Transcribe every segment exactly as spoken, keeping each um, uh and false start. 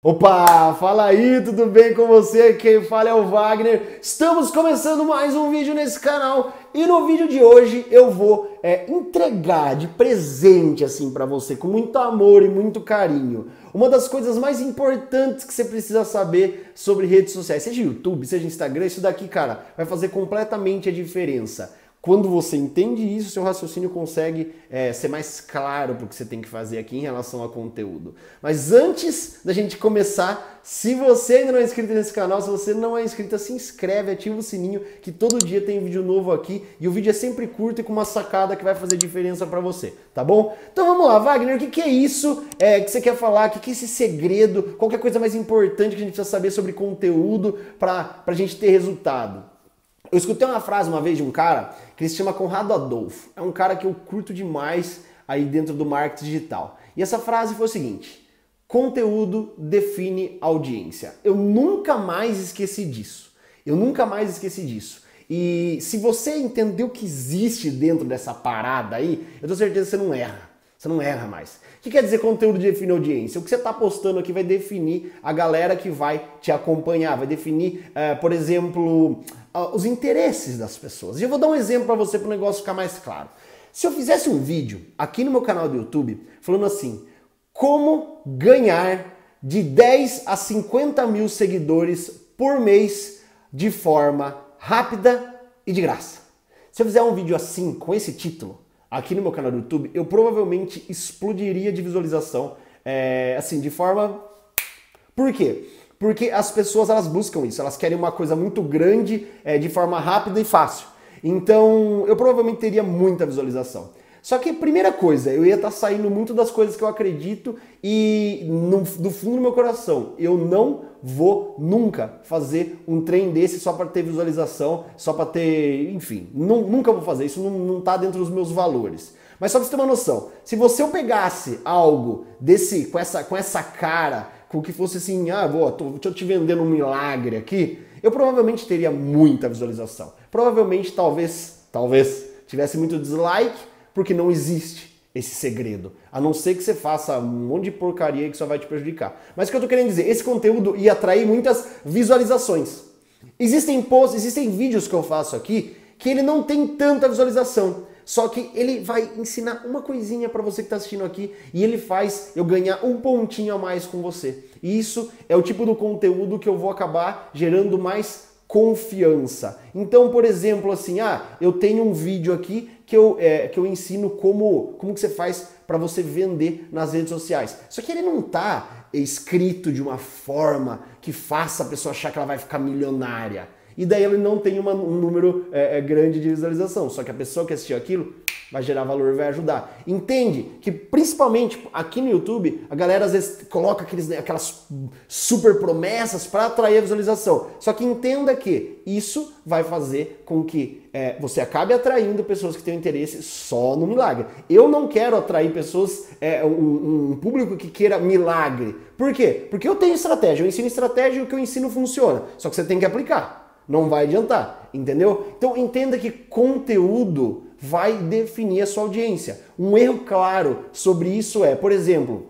Opa, fala aí, tudo bem com você? Quem fala é o Wagner. Estamos começando mais um vídeo nesse canal e no vídeo de hoje eu vou é, entregar de presente assim para você, com muito amor e muito carinho, uma das coisas mais importantes que você precisa saber sobre redes sociais, seja YouTube, seja Instagram. Isso daqui, cara, vai fazer completamente a diferença. Quando você entende isso, seu raciocínio consegue é, ser mais claro para o que você tem que fazer aqui em relação ao conteúdo. Mas antes da gente começar, se você ainda não é inscrito nesse canal, se você não é inscrito, se inscreve, ativa o sininho, que todo dia tem vídeo novo aqui. E o vídeo é sempre curto e com uma sacada que vai fazer diferença para você, tá bom? Então vamos lá, Wagner, o que, que é isso é, que você quer falar? O que, que é esse segredo? Qual que é a coisa mais importante que a gente precisa saber sobre conteúdo para a gente ter resultado? Eu escutei uma frase uma vez de um cara que se chama Conrado Adolfo. É um cara que eu curto demais aí dentro do marketing digital. E essa frase foi o seguinte: conteúdo define audiência. Eu nunca mais esqueci disso. Eu nunca mais esqueci disso. E se você entender o que existe dentro dessa parada aí, eu tenho certeza que você não erra. Você não erra mais. O que quer dizer conteúdo define audiência? O que você está postando aqui vai definir a galera que vai te acompanhar, vai definir, uh, por exemplo, uh, os interesses das pessoas. E eu vou dar um exemplo para você, para o negócio ficar mais claro. Se eu fizesse um vídeo aqui no meu canal do YouTube falando assim: como ganhar de dez a cinquenta mil seguidores por mês de forma rápida e de graça. Se eu fizer um vídeo assim, com esse título, aqui no meu canal do YouTube, eu provavelmente explodiria de visualização, é, assim, de forma... Por quê? Porque as pessoas, elas buscam isso, elas querem uma coisa muito grande, é, de forma rápida e fácil. Então, eu provavelmente teria muita visualização. Só que, primeira coisa, eu ia estar saindo muito das coisas que eu acredito e, no, do fundo do meu coração, eu não vou nunca fazer um trem desse só para ter visualização, só para ter... Enfim, não, nunca vou fazer. Isso não está dentro dos meus valores. Mas só para você ter uma noção, se você eu pegasse algo desse, com essa, com essa cara, com que fosse assim, ah, vou, tô, deixa eu te vendendo um milagre aqui, eu provavelmente teria muita visualização. Provavelmente, talvez, talvez, tivesse muito dislike, porque não existe esse segredo, a não ser que você faça um monte de porcaria que só vai te prejudicar. Mas o que eu tô querendo dizer, esse conteúdo ia atrair muitas visualizações. Existem posts, existem vídeos que eu faço aqui que ele não tem tanta visualização, só que ele vai ensinar uma coisinha para você que tá assistindo aqui e ele faz eu ganhar um pontinho a mais com você. E isso é o tipo do conteúdo que eu vou acabar gerando mais confiança. Então, por exemplo, assim, ah, eu tenho um vídeo aqui que eu, é, que eu ensino como, como que você faz para você vender nas redes sociais. Só que ele não tá escrito de uma forma que faça a pessoa achar que ela vai ficar milionária. E daí ele não tem uma, um número é, grande de visualização. Só que a pessoa que assistiu aquilo vai gerar valor, vai ajudar. Entende que principalmente aqui no YouTube, a galera às vezes coloca aqueles, aquelas super promessas para atrair a visualização. Só que entenda que isso vai fazer com que é, você acabe atraindo pessoas que têm interesse só no milagre. Eu não quero atrair pessoas, é, um, um público que queira milagre. Por quê? Porque eu tenho estratégia, eu ensino estratégia e o que eu ensino funciona. Só que você tem que aplicar. Não vai adiantar, entendeu? Então entenda que conteúdo vai definir a sua audiência. Um erro claro sobre isso é, por exemplo,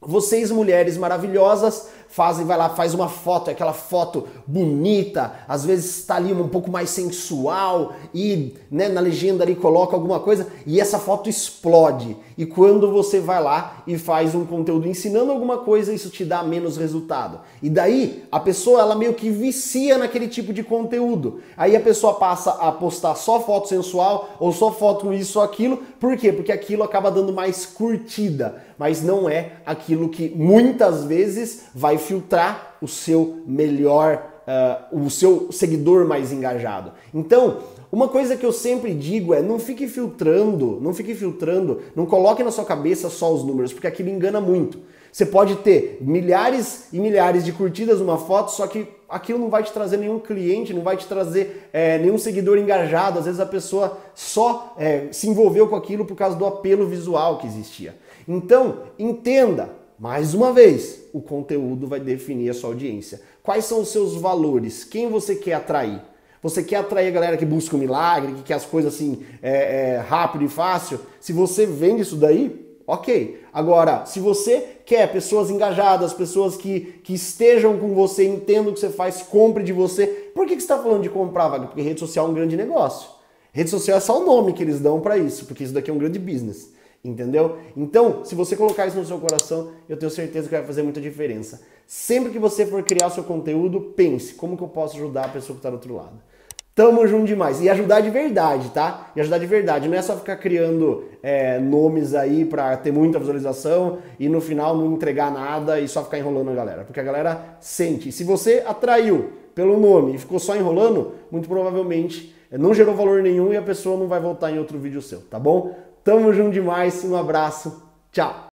vocês mulheres maravilhosas fazem, vai lá, faz uma foto, aquela foto bonita, às vezes está ali um pouco mais sensual e, né, na legenda ali coloca alguma coisa e essa foto explode. E quando você vai lá e faz um conteúdo ensinando alguma coisa, isso te dá menos resultado. E daí a pessoa, ela meio que vicia naquele tipo de conteúdo. Aí a pessoa passa a postar só foto sensual ou só foto isso ou aquilo. Por quê? Porque aquilo acaba dando mais curtida, mas não é aquilo aquilo que muitas vezes vai filtrar o seu melhor, uh, o seu seguidor mais engajado. Então, uma coisa que eu sempre digo é: não fique filtrando, não fique filtrando, não coloque na sua cabeça só os números, porque aquilo engana muito. Você pode ter milhares e milhares de curtidas numa foto, só que aquilo não vai te trazer nenhum cliente, não vai te trazer é, nenhum seguidor engajado. Às vezes a pessoa só é, se envolveu com aquilo por causa do apelo visual que existia. Então, entenda, mais uma vez, o conteúdo vai definir a sua audiência. Quais são os seus valores? Quem você quer atrair? Você quer atrair a galera que busca o milagre, que quer as coisas assim, é, é, rápido e fácil? Se você vende isso daí, ok. Agora, se você quer pessoas engajadas, pessoas que, que estejam com você, entendam o que você faz, compre de você. Por que, que você está falando de comprar, Wagner? Porque rede social é um grande negócio. Rede social é só o nome que eles dão para isso, porque isso daqui é um grande business, entendeu? Então, se você colocar isso no seu coração, eu tenho certeza que vai fazer muita diferença. Sempre que você for criar o seu conteúdo, pense, como que eu posso ajudar a pessoa que está do outro lado? Tamo junto demais. E ajudar de verdade, tá? E ajudar de verdade. Não é só ficar criando é, nomes aí pra ter muita visualização e no final não entregar nada e só ficar enrolando a galera. Porque a galera sente. E se você atraiu pelo nome e ficou só enrolando, muito provavelmente não gerou valor nenhum e a pessoa não vai voltar em outro vídeo seu, tá bom? Tamo junto demais. Um abraço. Tchau.